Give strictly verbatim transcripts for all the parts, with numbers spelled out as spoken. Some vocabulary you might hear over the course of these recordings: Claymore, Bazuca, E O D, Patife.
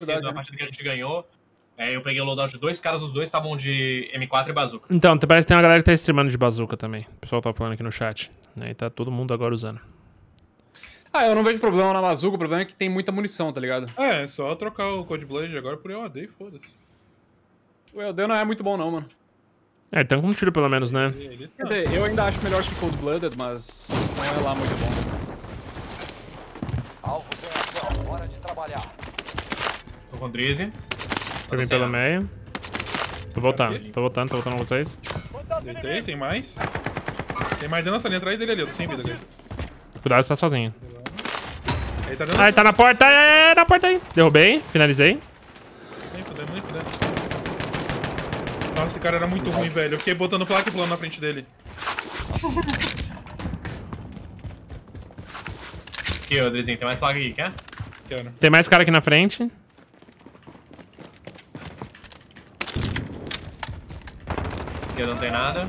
cedo na partida que a gente ganhou. É, eu peguei o loadout de dois caras, os dois estavam de M quatro e Bazuca. Então, parece que tem uma galera que tá streamando de Bazuca também. O pessoal tá falando aqui no chat. Aí tá todo mundo agora usando. Ah, eu não vejo problema na Bazuca, o problema é que tem muita munição, tá ligado? É, é só trocar o Code Blade agora por E O D e foda-se. O E O D não é muito bom não, mano. É, então com um tiro pelo menos, né? Quer dizer, eu ainda acho melhor que Cold Blooded, mas não é lá muito bom. Alvo sem ação, hora de trabalhar. Tô com Drizzy. Peguei pelo meio. Tô voltando, tô voltando, tô voltando com vocês. Deitei, tem mais. Tem mais dentro da nossa linha atrás dele ali, eu tô sem vida, cara. Cuidado, você tá sozinho. Ele tá dentro. Ah, ele tá na porta, é, é, na porta aí. Derrubei, finalizei. Nem fudeu, nem fudeu. Nossa, esse cara era muito ruim, velho. Eu fiquei botando placa e pulando na frente dele. Aqui, Andrezinho, tem mais placa aqui, quer? Quero. Tem mais cara aqui na frente. Aqui não tem nada.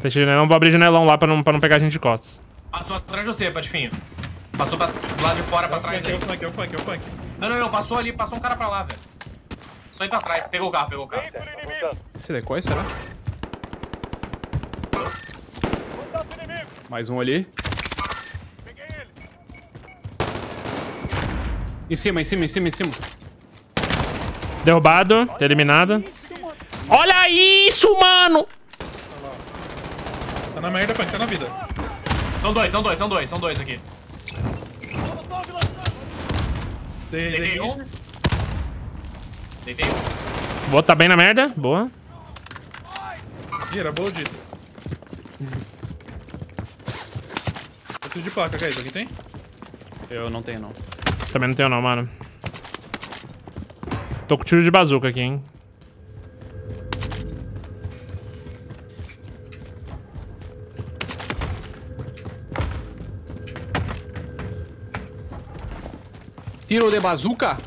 Deixa o janelão, vou abrir janelão lá pra não, pra não pegar a gente de costas. Passou atrás de você, Patifinho. Passou pra, lá de fora, pra trás aí. É o funk, é o funk, é o funk. Não, não, não, passou ali, passou um cara pra lá, velho. Só ir pra trás, pegou o carro, pegou o carro. Esse decoy, será? Mais um ali. Peguei ele. Em cima, em cima, em cima, em cima. Derrubado, eliminado. Olha isso, mano! Tá na merda, pai, tá na vida. São dois, são dois, são dois, são dois aqui. Deitei um. Deitei um. Boa, tá bem na merda. Boa. Ih, era boa, Dito. Outro de placa, Caís, alguém tem? Eu não tenho, não. Também não tenho, não, mano. Tô com tiro de Bazuca aqui, hein. Tiro de Bazuca?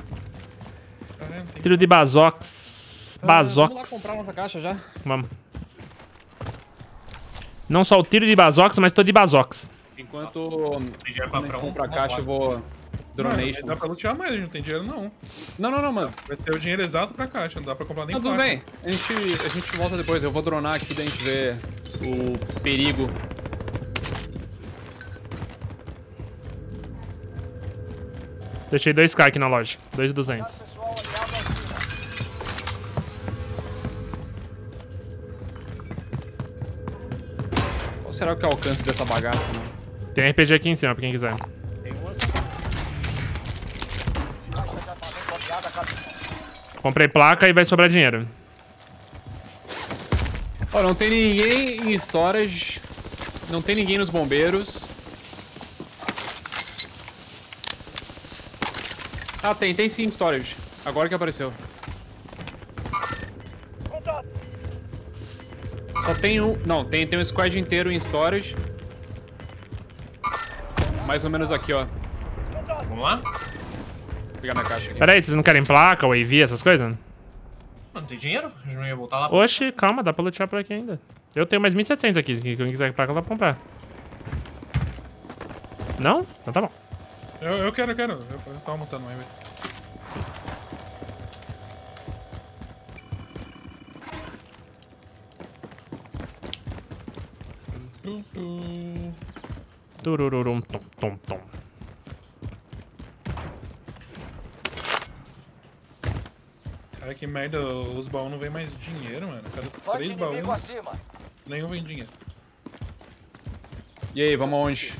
Tiro de Bazox. Bazox. Vamos lá comprar nossa caixa já? Vamos. Não só o tiro de Bazox, mas tô de Bazox. Enquanto eu comprar a caixa, eu vou... Dronation. Não dá pra lutear mais, a gente não tem dinheiro não. Não, não, não, mas... Vai ter o dinheiro exato pra caixa, não dá pra comprar nem caixa. Tudo bem, a gente, a gente volta depois, eu vou dronar aqui pra gente ver o perigo. Deixei dois K aqui na loja, dois mil e duzentos. Qual será que é o alcance dessa bagaça, né? Tem R P G aqui em cima, pra quem quiser. Comprei placa e vai sobrar dinheiro. Ó, oh, não tem ninguém em storage. Não tem ninguém nos bombeiros. Ah, tem, tem sim storage. Agora que apareceu. Só tem um... Não, tem, tem um squad inteiro em storage. Mais ou menos aqui, ó. Vamos lá? Vou pegar minha caixa aqui. Pera aí, vocês não querem placa, wave, essas coisas? Não tem dinheiro? A gente não ia voltar lá. Oxi, calma, dá pra lutear por aqui ainda. Eu tenho mais mil e setecentos aqui, se quem quiser placa dá pra comprar. Não? Então tá bom. Eu, eu quero, eu quero. Eu, eu tava montando aí, velho. Turururum, tom, tom, tom. Cara, que merda. Os baús não vem mais dinheiro, mano. Cara, três baús. Acima. Nenhum vem dinheiro. E aí, vamos aonde?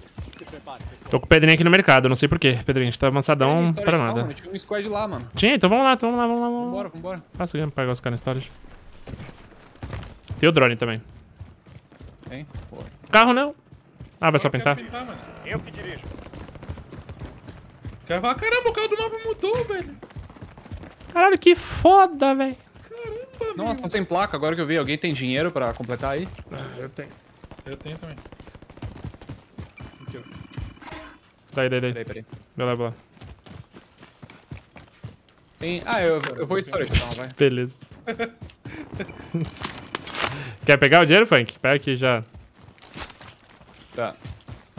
Tô com o Pedrinho aqui no mercado, não sei porquê. Pedrinho, a gente tá avançadão pra nada. Não, tinha um squad lá, mano. Tinha, então vamos lá, então vamos lá, vamos lá. Vamos. Vambora, vambora. Passa aqui pra pegar os caras na storage. Tem o drone também. Tem? Carro não. Ah, vai só pintar. pintar Eu que dirijo. Quer falar, caramba, o carro do mapa mudou, velho. Caralho, que foda, velho. Caramba, nossa, tô sem placa agora que eu vi. Alguém tem dinheiro pra completar aí? Ah, eu tenho. Eu tenho também. Daí, daí, daí. Peraí, peraí. Vai lá, vai lá. Tem... Ah, eu, eu vou em storage, então, vai. Beleza. Quer pegar o dinheiro, Frank? Pega aqui já. Tá.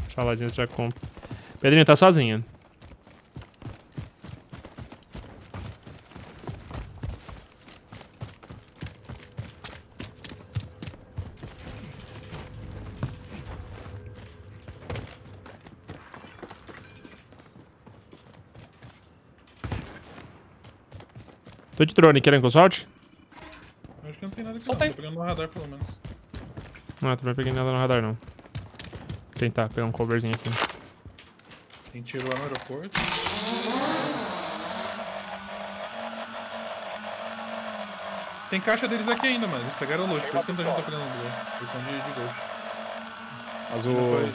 Deixa eu lá, já compra. Pedrinho tá sozinho. Tô de drone, querendo que eu solte? Acho que não tem nada aqui não, tô pegando no radar pelo menos. Não, eu também peguei nada no radar não. Vou tentar pegar um coverzinho aqui. Tem tiro lá no aeroporto. Tem caixa deles aqui ainda, mano. Eles pegaram o loot, por isso que eu não tô pegando o drone. Eles são de, de loot. Azul.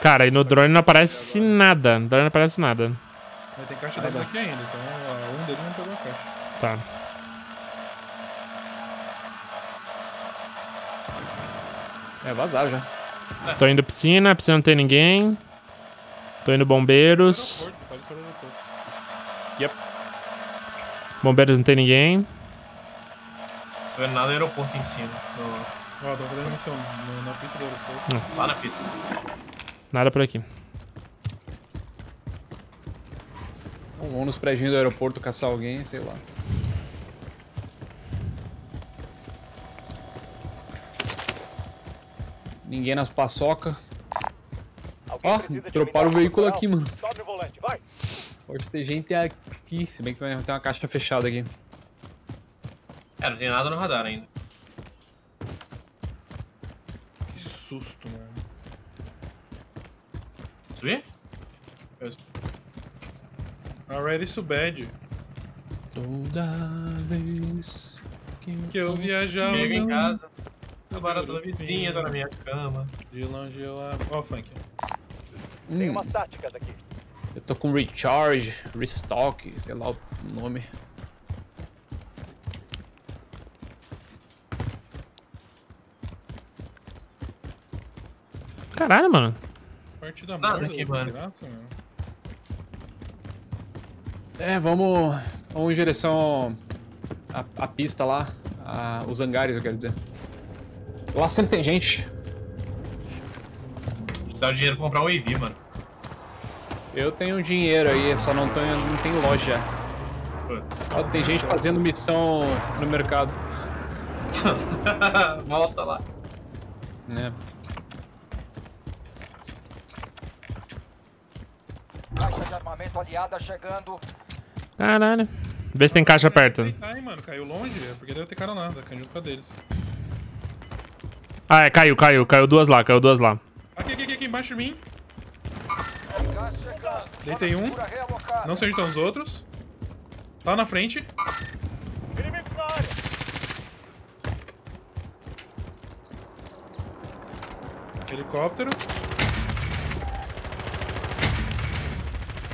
Cara, e no drone não aparece nada. No drone não aparece nada. Mas tem caixa deles aqui ainda, então um deles não pegou a caixa. Tá. É, vazar já. É. Tô indo piscina, piscina não tem ninguém. Tô indo bombeiros. Yep. Bombeiros não tem ninguém. Tô vendo nada no aeroporto em cima. Ó, tô fazendo missão na pista do aeroporto. Lá na pista. Nada por aqui. Vamos nos prédios do aeroporto caçar alguém, sei lá. Ninguém nas paçoca. Ó, oh, troparam o veículo aqui, mano. Volante, vai. Pode ter gente aqui, se bem que vai ter uma caixa fechada aqui. É, não tem nada no radar ainda. Que susto, mano. Subir? Eu... Already so bad. Toda vez que, que eu viajava... Chego em casa. A barata da vizinha, tá na minha cama. De longe eu abro. Ó, oh, funk. Hum. Tem umas táticas aqui. Eu tô com recharge, restock, sei lá o nome. Caralho, mano. Partida nada aqui, mano. Graça, mano. É, vamos. Vamos em direção à, à pista lá. À, os hangares, eu quero dizer. Lá sempre tem gente. Precisava de dinheiro pra comprar um E V, mano. Eu tenho dinheiro aí, só não tenho, não tenho loja. Putz. Ó, tem gente fazendo missão no mercado. Volta lá. É. Caixa de armamento aliada chegando. Caralho. Vê se tem caixa perto. Ai, mano, caiu longe, é porque deve ter cara nada, caiu junto com a deles. Ah, é, caiu, caiu, caiu duas lá, caiu duas lá. Aqui, aqui, aqui, embaixo de mim. Deitei um. Não sei onde estão os outros. Tá na frente. Helicóptero.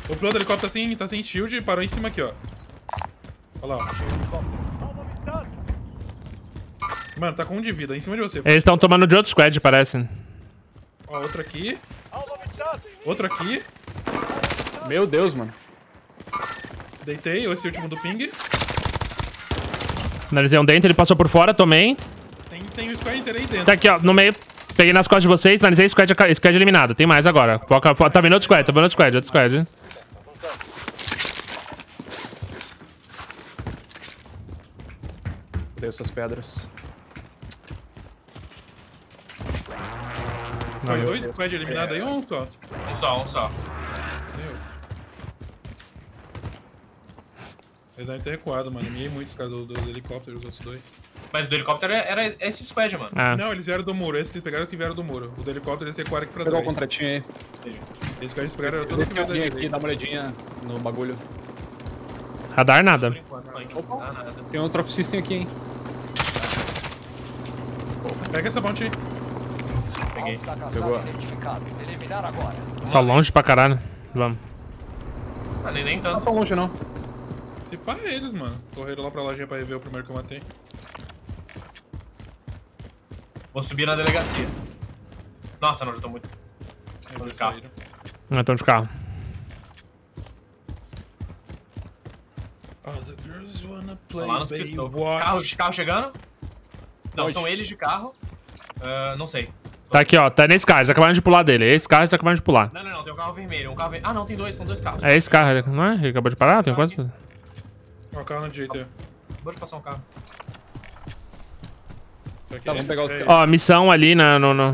O piloto do helicóptero tá sem, tá sem shield e parou em cima aqui, ó. Olha lá, ó. Mano, tá com um de vida, em cima de você. Eles estão tomando de outro squad, parece. Ó, outro aqui. Outro aqui. Meu Deus, mano. Deitei, esse último do ping. Analisei um dentro, ele passou por fora, tomei. Tem, tem um squad inteiro aí dentro. Tá aqui, ó, no meio. Peguei nas costas de vocês, analisei squad, squad eliminado. Tem mais agora. Foca, foca. Tá vindo outro squad, tá vindo outro squad, outro squad. Cadê essas pedras? Foi dois squad eliminados aí ou um só? Um só, um só. Eles devem ter recuado, mano. Miei muito os caras do, do, do helicóptero, os outros dois. Mas o do helicóptero era, era esse squad, mano. Ah. Não, eles vieram do muro. Esses que eles pegaram que vieram do muro. O do helicóptero eles recuaram aqui pra trás. Pegou o contratinho aí. Esses que eles pegaram todo o primeiro da gente. Dá uma olhadinha no bagulho. Radar nada. Opa, nada. Tem um trophy system aqui, hein. Pega essa bounty aí. Peguei. Pegou. Só longe pra caralho. Vamos. Ah, nem, nem tanto. Não tá longe, não. Se pá eles, mano. Correram lá pra lojinha pra rever o primeiro que eu matei. Vou subir na delegacia. Nossa, não ajudou muito. Estão de carro. Não, estão de carro. Oh, the girls wanna play, lá baby, carro, de carro chegando? Não, pode. São eles de carro. Uh, não sei. Tá aqui, ó. Tá nesse carro. Eles acabaram de pular dele. Esse carro eles acabaram de pular. Não, não, não. Tem um carro vermelho. Um carro ver... Ah, não. Tem dois. São dois carros. É esse carro. Não é? Ele acabou de parar? Tem um quase... Ó, o carro na direita. Acabou de passar um carro. Tá, vamos pegar os carros. Ó, missão ali na... No, no...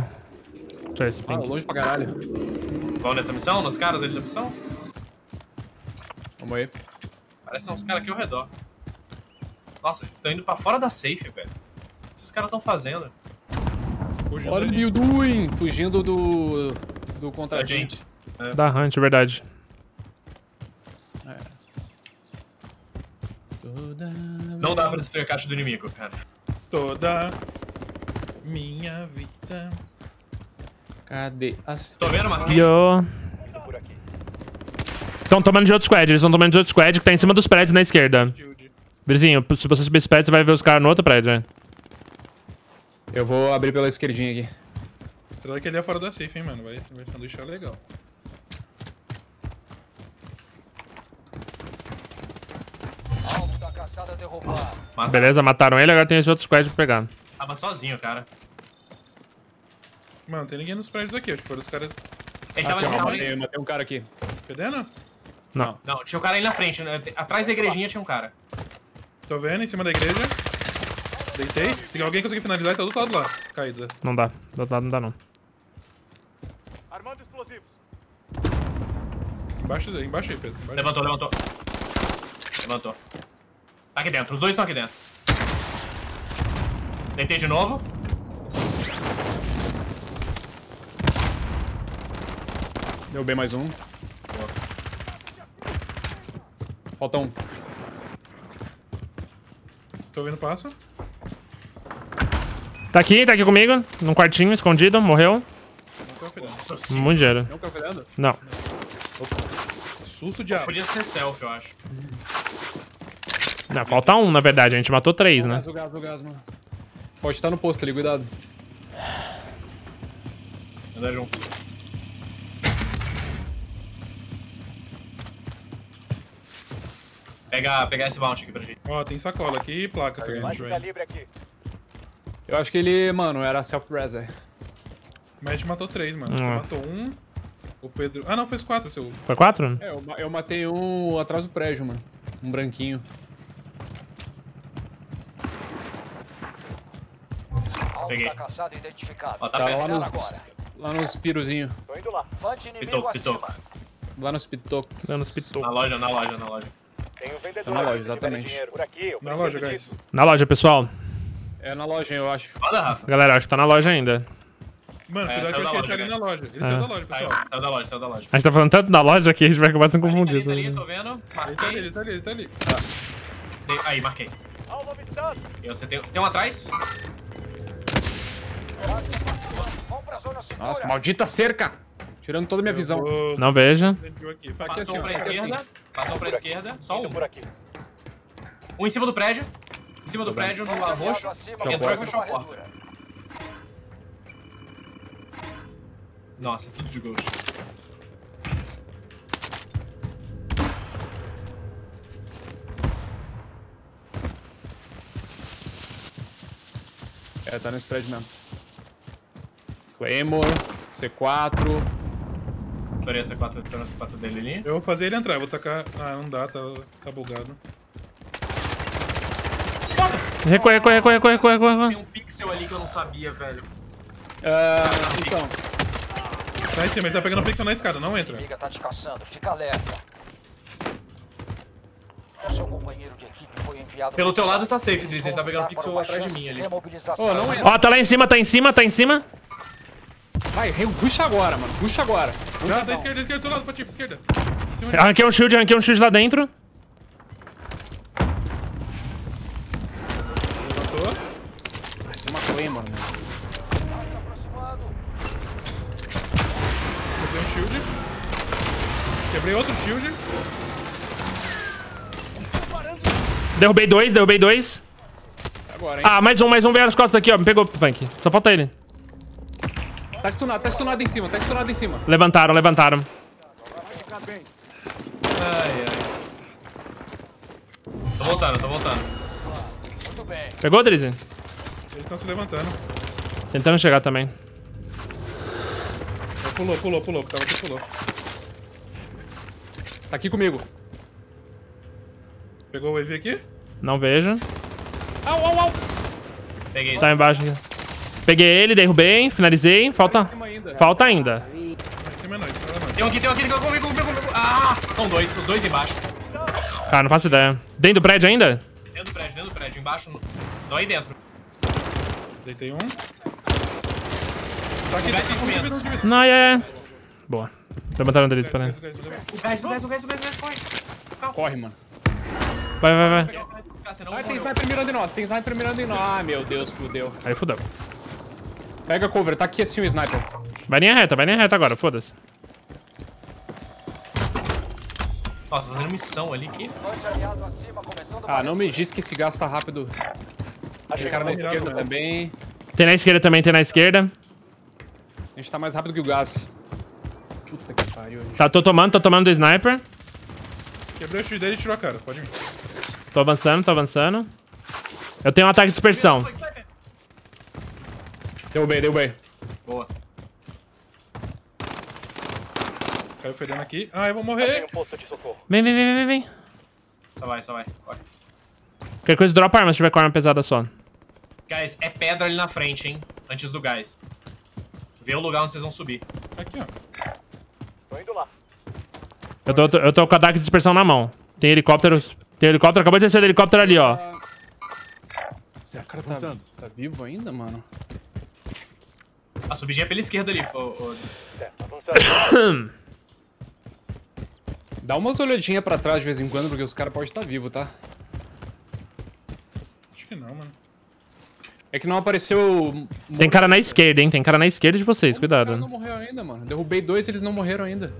Ah, longe pra caralho. Vamos nessa missão? Nos caras ali na missão? Vamos aí. Parecem uns caras aqui ao redor. Nossa, eles estão indo pra fora da safe, velho. O que esses caras estão fazendo? Fugindo. Olha o New Doing! Fugindo do... do contra-agente. É. Da Hunt, é verdade. É. Toda Não dá pra destruir a caixa do inimigo, cara. Toda minha vida... Cadê? As... Tô vendo, Marquinhos. Estão tomando de outro squad. Eles estão tomando de outro squad que tá em cima dos prédios na esquerda. Virzinho, se você subir esse prédio, você vai ver os caras no outro prédio, né? Eu vou abrir pela esquerdinha aqui. Será que ele é fora da safe, hein, mano? Vai, vai sanduíche legal. Alvo da caçada derrubado. Beleza, mataram ele. Agora tem esse outro squad pra pegar. Tava sozinho, cara. Mano, tem ninguém nos prédios aqui, acho que foram os caras... Ele tava ah, ali. Eu matei um cara aqui. Perdendo? Não. Não, tinha um cara aí na frente, né? Atrás da igrejinha tinha um cara. Tô vendo, em cima da igreja. Deitei. Se alguém conseguir finalizar, ele tá do outro lado lá. Caído. Não dá, do outro lado não dá não. Armando explosivos. Embaixo aí, embaixo aí, Pedro. Embaixo. Levantou, levantou. Levantou. Tá aqui dentro, os dois estão aqui dentro. Deitei de novo. Deu bem mais um. Falta um. Tô ouvindo o passo. Tá aqui, tá aqui comigo. Num quartinho, escondido. Morreu. Não muito dinheiro. Não cafeirando? Não. Ops. Susto de água. Podia ser self, eu acho. Não, falta um, na verdade. A gente matou três, né? O gás, o gás, mano. Pode estar no posto ali, cuidado. Andar junto. Pegar, pegar esse bounty aqui pra gente. Ó, oh, tem sacola aqui e placa. Aí, se a gente aqui. Eu acho que ele, mano, era self-res, velho. Mas a gente matou três, mano. Hum. Você matou um, o Pedro... Ah, não, fez quatro, seu... Foi quatro? É, eu, eu matei um atrás do prédio, mano. Um branquinho. Peguei. Ó, tá, tá lá nos... Agora. Lá nos piruzinhos. Tô indo lá. Pitoco, pitoco. Lá nos pitocos. Lá nos pitocos. Na loja, na loja, na loja. Tem um vendedor na loja, exatamente. Por aqui, na loja, guys. Na loja, pessoal. É na loja, eu acho. Olha, Rafa. Galera, acho que tá na loja ainda. Mano, é, cuidado que eu achei ele ali na loja. Ele é. saiu da loja, pessoal. Saiu, saiu da loja, saiu da loja. A gente tá falando tanto da loja que a gente vai acabar sendo confundido. Ele tá ali, né? Tô vendo. Marquei. Ele tá ali, ele tá ali, ele tá ali. Ah. Aí, marquei. Eu, você tem, tem um atrás. Nossa, maldita cerca! Tirando toda a minha eu visão. Vou... Não veja. Passou um pra esquerda. Passou pra esquerda. Só um. Um em cima do prédio. Em cima do prédio, no roxo. Entrou e fechou a porta. Nossa, tudo de ghost. É, tá nesse prédio mesmo. Claymore, C quatro. Essa quatro, essa quatro dele ali. Eu vou fazer ele entrar, eu vou tacar. Ah, não dá, tá, tá bugado. Nossa! Recorre, recorre, recorre, recorre, recorre, recorre. Tem um pixel ali que eu não sabia, velho. Ah, uh, então. Tá em cima, ele tá pegando o pixel na escada, não entra. Amiga tá te caçando, fica alerta. O seu companheiro de equipe foi enviado. Pelo teu lado tá safe, Drizzy, ele tá pegando o pixel atrás de mim ali. Oh, não entra. Ó, tá lá em cima, tá em cima, tá em cima. Vai, puxa agora, mano. Puxa agora. Puxa não, da esquerda, esquerda, do lado, Patife, esquerda. Arranquei um shield, arranquei um shield lá dentro. Levantou. Tem uma coisa, mano. Quebrei um shield. Quebrei outro shield. Derrubei dois, derrubei dois. Agora, hein? Ah, mais um, mais um veio nas costas aqui, ó. Me pegou, Funk. Só falta ele. Tá stunado, tá stunado em cima, tá stunado em cima. Levantaram, levantaram. Ai, ai. Tô voltando, tô voltando. Muito bem. Pegou, Drizzy? Eles estão se levantando. Tentando chegar também. Pulou, pulou, pulou. Tava aqui, pulou. Tá aqui comigo. Pegou o E V aqui? Não vejo. Au, au, au. Peguei. Tá embaixo aqui. Peguei ele, derrubei, finalizei. Falta. Ainda. Falta ainda. Tem um aqui, tem um aqui. Tem um comigo, comigo, comigo. Ah! São dois, os dois embaixo. Cara, não faço ideia. Dentro do prédio ainda? Dentro do prédio, dentro do prédio. Embaixo. Não, aí dentro. Deitei um. Tá aqui, tá aqui. Não, é. Boa. Levantaram deles pra mim. O gás, o gás, o gás, o gás, corre. Corre, mano. Vai, vai, vai. Ah, tem sniper mirando em nós, tem sniper mirando em nós. Ah, meu Deus, fudeu. Aí fudeu. Pega cover, tá aqui assim o sniper. Vai linha reta, vai linha reta agora, foda-se. Nossa, fazendo missão ali aqui. Ah, não me diz que esse gasta rápido. Tem cara na esquerda também. Tem na esquerda também, tem na esquerda. A gente tá mais rápido que o gás. Puta que pariu. Tá, tô tomando, tô tomando do sniper. Quebrei o shield dele e tirou a cara, pode vir. Tô avançando, tô avançando. Eu tenho um ataque de dispersão. Deu bem, deu bem. Boa. Caiu fedendo aqui. Ah, eu vou morrer. Vem, vem, vem, vem, vem. Só vai, só vai. Corre. Qualquer coisa, dropa arma se tiver com arma pesada só. Guys, é pedra ali na frente, hein? Antes do gás. Vê o lugar onde vocês vão subir. Aqui, ó. Tô indo lá. Eu tô, eu tô com o ataque de dispersão na mão. Tem helicópteros. Tem helicóptero. Acabou de descer do helicóptero ali, ó. Esse cara tá, tá vivo ainda, mano? A subidinha é pela esquerda ali. O, o... Dá umas olhadinhas pra trás de vez em quando, porque os caras podem estar vivos, tá? Acho que não, mano. É que não apareceu... Tem cara na esquerda, hein? Tem cara na esquerda de vocês, como cuidado. O cara não morreu ainda, mano. Derrubei dois e eles não morreram ainda.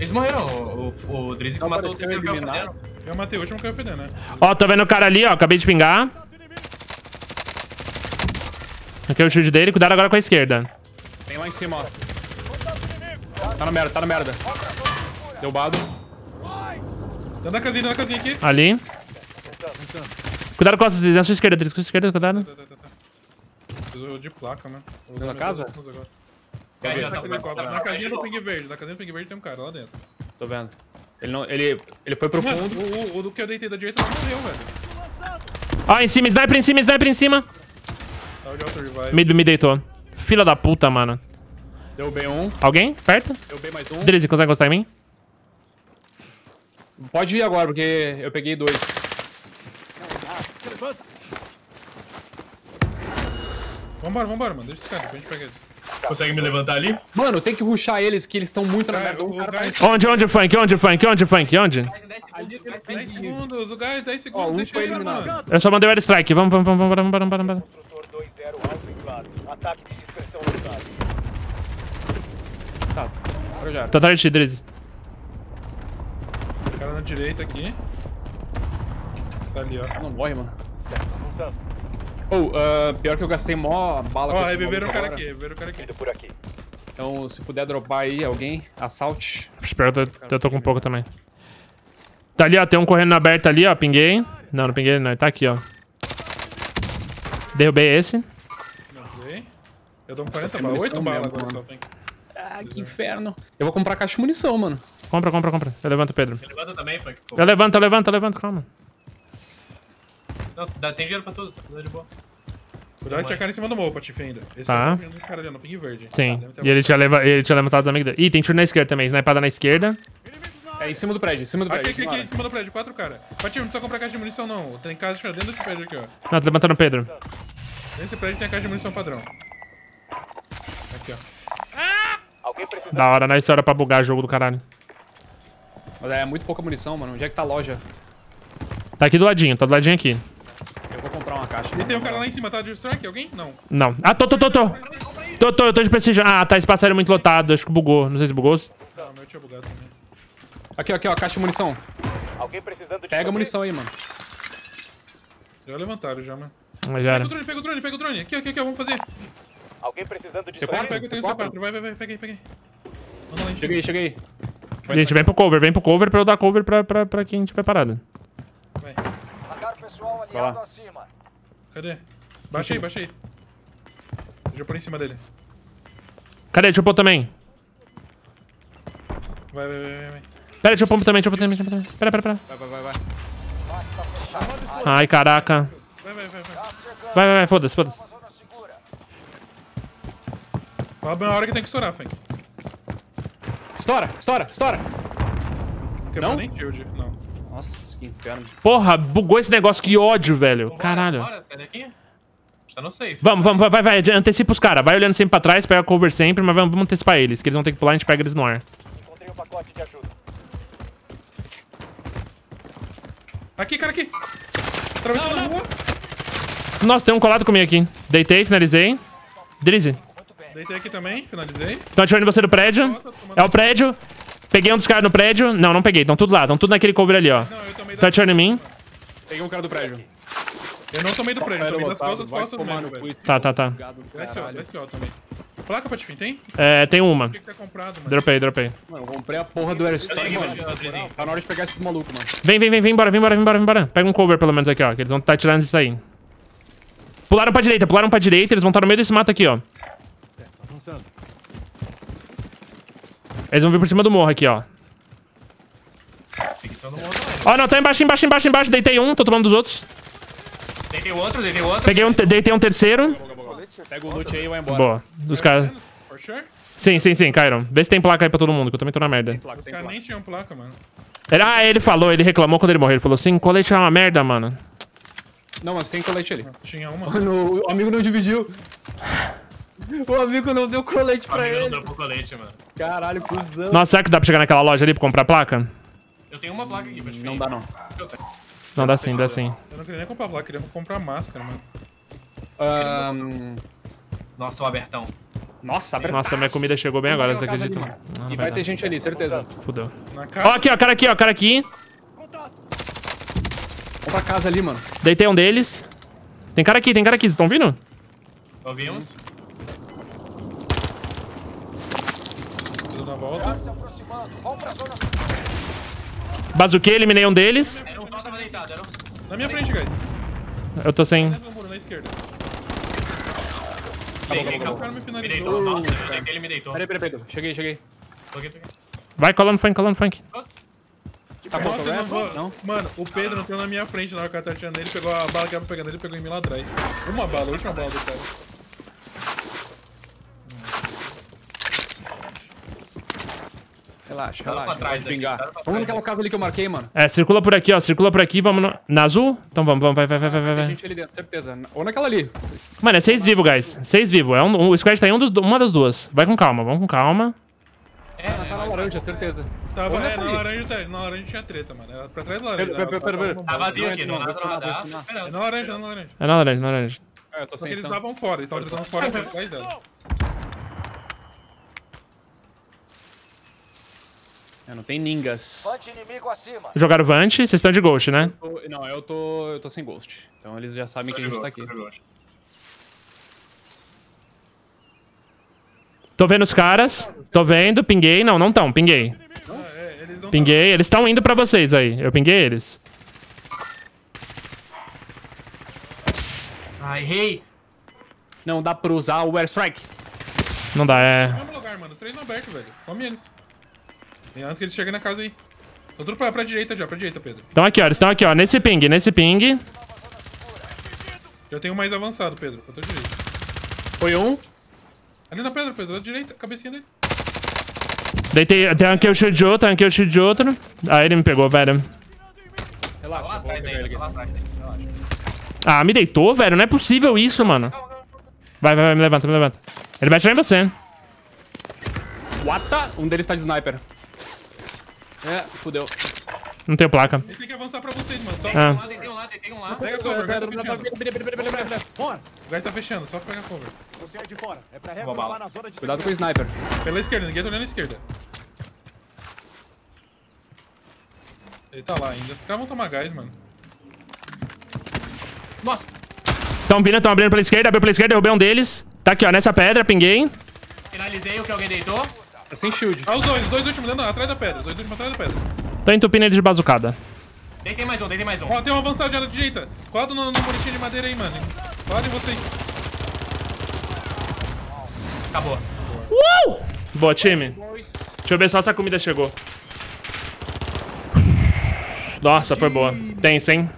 Eles morreram. O, o, o Drizzy matou o terceiro cara fedendo. Eu matei o último cara fedendo, né? Ó, tô vendo o cara ali, ó. Acabei de pingar. Aqui é o shield dele, cuidado agora com a esquerda. Tem lá em cima, ó. Tá na merda, tá na merda. Derrubado. Tá na casinha, tá na casinha aqui. Ali. Cuidado com a sua esquerda, Drizzy, com a sua esquerda, cuidado. Tá, tá, tá, tá. Preciso de placa, né? Deu na casa? Cara, já tá na, tá na, na casinha do Ping Verde, na casinha do Ping Verde tem um cara lá dentro. Tô vendo. Ele, não, ele, ele foi pro fundo. O, o, o do que eu deitei da direita não morreu, velho. Ó, em cima, sniper em cima, sniper em cima. Mid me deitou. Filha da puta, mano. Deu bem um. Alguém? Perto? Deu bem mais um. Drizzy, consegue encostar em mim? Pode ir agora, porque eu peguei dois. Vambora, vambora, mano. Deixa esse cara, pra gente pegar eles. Consegue me levantar ali? Mano, tem que rushar eles, que eles estão muito na merda. Onde, onde, Funk? Onde, Funk? Onde, Funk? Onde? dez segundos, o gás, dez segundos, deixa ele, mano. Eu só mandei o air strike, vamos, vamos, vamos, vamos, vamos, vamos, vamos. Tá, agora já. Tô atrás de ti, Drizzy. O cara na direita aqui. Esse cara ali, ó. Não morre, mano. Oh, uh, pior que eu gastei mó bala. Ó, oh, reviveram o cara aqui, reviveram o cara aqui. Por aqui. Então, se puder dropar aí alguém, assalte. Espera, eu, eu tô com pouco também. Tá ali, ó, tem um correndo aberto ali, ó, pinguei. Não, não pinguei ele não, tá aqui, ó. Derrubei esse. Eu dou um quarenta balas, oito balas agora só, tem. Ah, que inferno. Eu vou comprar caixa de munição, mano. Compra, compra, compra. Eu levanto, Pedro. Eu levanto também, Frank. Eu levanto, eu levanto, eu levanto, calma. Não, dá, tem dinheiro pra tudo, tá de boa. Cuidado que tinha cara em cima do morro, Patife, ainda. Esse tá. Cara, cara ali, no Ping Verde. Sim. Ah, e ele tinha, leva, ele tinha levantado os amigos dele. Ih, tem tiro na esquerda também, snipada na esquerda. É em cima do prédio, em cima do prédio. Aqui, aqui, aqui, em cima do prédio, quatro caras. Patife, não precisa comprar caixa de munição, não. Tem caixa dentro desse prédio aqui, ó. Não, tô levantando o Pedro. Nesse prédio tem a caixa de munição padrão. Aqui, ó. Ah! Alguém precisa... Da hora, na história pra bugar o jogo do caralho. Mas é muito pouca munição, mano. Onde é que tá a loja? Tá aqui do ladinho, tá do ladinho aqui. Vou comprar uma caixa. E tem um cara lá em cima, tá de strike? Alguém? Não. Não. Ah, tô, tô, tô, tô. Tô, tô, eu tô de prestígio. Ah, tá, espaço aéreo muito lotado. Acho que bugou. Não sei se bugou. Tá, meu tinha bugado também. Aqui, aqui, ó, caixa de munição. Alguém precisando de... Pega a munição aí, mano. Já levantaram, já, mano. Mas já era. Pega o drone, pega o drone, pega o drone. Aqui, aqui, aqui, ó, vamos fazer. Alguém precisando de... Você pega, pega, eu tenho seu quatro. Vai, vai, vai, peguei, peguei. Cheguei, cheguei. Gente, vem pro cover, vem pro cover pra eu dar cover pra, pra, pra quem tiver parado. Vai. Pessoal aliado acima. Cadê? Baixei, baixei. Já por em cima dele. Cadê? Deixa eu pôr também. Vai, vai, vai, vai. Pera, deixa eu pôr também, deixa eu pôr também, deixa eu pôr também. Pera, pera, pera. Vai, vai, vai, vai. Ai, caraca. Vai, vai, vai. Vai, vai, vai, foda-se, foda-se. Abre na hora que tem que estourar, Frank. Estoura, estoura, estoura. Não quebrou nem shield, não. Nossa, que inferno. Porra, bugou esse negócio, que ódio, velho. Bora, caralho. Bora, sai daqui. Tá no safe. Vamos, vamos, vai, vai, vai. Antecipa os caras. Vai olhando sempre pra trás, pega cover sempre, mas vamos antecipar eles, que eles vão ter que pular, a gente pega eles no ar. Encontrei um pacote de ajuda. Aqui, cara, aqui. Atravessando a rua. Nossa, tem um colado comigo aqui. Deitei, finalizei. Delize. Deitei aqui também, finalizei. Tô atirando você do prédio. Nossa, é o prédio. Peguei um dos caras no prédio. Não, não peguei. Tão tudo lá. Tão tudo naquele cover ali, ó. Tá atirando em mim. Peguei um cara do prédio. Eu não tomei do prédio, eu tomei das costas, das costas do médico, velho. Tá, tá, tá. S O, S O também. Placa, Patife, tem? É, tem uma. Tem que ter comprado, mano. Dropei, dropei. Mano, eu comprei a porra do airstrike, mano. Tá na hora de pegar esses malucos, mano. Vem, vem, vem, vem embora, vem embora, vem embora, vem embora. Pega um cover pelo menos aqui, ó, que eles vão estar atirando antes de sair. Pularam pra direita, pularam pra direita, eles vão estar no meio desse mato aqui, ó. Certo, avançando. Eles vão vir por cima do morro aqui, ó. Ó, não, tá embaixo, embaixo, embaixo, embaixo. Deitei um, tô tomando dos outros. Deitei outro, deitei outro. Peguei um, deitei um terceiro. Pega o loot aí e vai embora. Boa. Os caras. Sim, sim, sim, Kyron. Vê se tem placa aí pra todo mundo, que eu também tô na merda. Os caras nem tinham placa, mano. Ele... Ah, ele falou, ele reclamou quando ele morreu. Ele falou assim: colete é uma merda, mano. Não, mas tem colete ali. Tinha uma. O amigo não dividiu. O amigo não deu colete pra ele. O amigo não deu colete, mano. Caralho, cuzão. Nossa, será que dá pra chegar naquela loja ali pra comprar placa? Eu tenho uma placa aqui pra te ver. Não dá, não. Não, dá sim, dá sim. Eu não queria nem comprar placa, eu queria comprar máscara, mano. Um... Nossa, o abertão. Nossa, abertão. Nossa, minha comida chegou bem agora, vocês acreditam? Ah, e vai, vai ter dar. Gente ali, certeza. Fudeu. Ó, oh, aqui, ó, cara aqui, ó, cara aqui. Vamos pra casa ali, mano. Deitei um deles. Tem cara aqui, tem cara aqui, vocês estão vindo? Ouvimos. Tudo na volta. Bazuquei, eliminei um deles. Na minha frente, guys. Eu tô sem. Na esquerda. Acabou, acabou. Me deitou. Nossa, ele me deitou. Peraí, peraí, peraí. Cheguei, cheguei. Vai, colando funk, colando funk. Acabou, acabou. Mano, o Pedro entrou na minha frente na hora que eu tava atirando nele. Pegou a bala que tava pegando ele, pegou em mim lá atrás. Uma bala, a última bala do cara. Relaxa, relaxa. Trás, vamos naquela casa ali que eu marquei, mano. É, circula por aqui, ó. Circula por aqui, vamos no... na azul? Então vamos, vamos, vai, vai, vai, vai, vai. Tem gente ali dentro, certeza. Ou naquela ali. Mano, é seis vivos, guys. Seis vivos. É um, um, o squad tá em um dos, uma das duas. Vai com calma, vamos com calma. É, ela tá na laranja, certeza. Tava, é, na laranja, tá, na laranja tinha treta, mano. Era pra trás da laranja. Pera, pera, pera, pera. Tá vazio aqui, não dá pra nadar. É na laranja, é na laranja. É na laranja, na laranja. É, eu tô sem eles estavam fora, eles estavam tretando fora atrás dela. Não tem ningas. Jogaram Vant, vocês estão de Ghost, né? Eu tô, não, eu tô, eu tô sem Ghost. Então eles já sabem eu que a gente tá aqui. Tô vendo os caras. Tô vendo, pinguei. Não, não tão, pinguei. Não? Pinguei, eles estão indo pra vocês aí. Eu pinguei eles. Ah, errei. Não dá pra usar o airstrike. Não dá, é. No mesmo lugar, mano. Os três não aberto, velho. Come eles. Antes que eles cheguem na casa aí. Tô tudo pra, pra direita já, pra direita, Pedro. Então aqui, ó, eles estão aqui, ó, nesse ping, nesse ping. Já tenho mais avançado, Pedro, pra tua direita. Foi um. Ali na Pedro, Pedro, da direita, cabecinha dele. Deitei, tanquei o shield de outro, tanquei o shield de outro. Ah, ele me pegou, velho. Relaxa, lá atrás aí, ele lá atrás. Relaxa. Ah, me deitou, velho, não é possível isso, mano. Vai, vai, vai, me levanta, me levanta. Ele vai atirar em você. What the? Um deles tá de sniper. É, fudeu. Não tem placa. Tem que avançar pra vocês, mano. Só ah. um lá, tem um lá, tem um lá. Pega cover, pega cover. O gás tá fechando, só pegar cover. Você é de fora, é pra recuar na zona de... Cuidado com o sniper. Pela esquerda, ninguém tá olhando a esquerda. Ele tá lá ainda. Os caras vão tomar gás, mano. Nossa! Tão vindo, tão abrindo pela esquerda, abriu pela esquerda, derrubei um deles. Tá aqui, ó, nessa pedra, pinguei. Finalizei o que alguém deitou. Tá sem shield. Ah, os dois, os dois últimos dentro, atrás da pedra, os dois últimos atrás da pedra. Tô entupindo eles de bazucada. Deitei mais um, deitei mais um. Ó, tem um avançado já da direita. Quadro no, no bonitinho de madeira aí, mano. Quadro em vocês. Acabou. Uh! Boa, time. Deixa eu ver só se a comida chegou. Nossa, foi boa. Tensa, hein?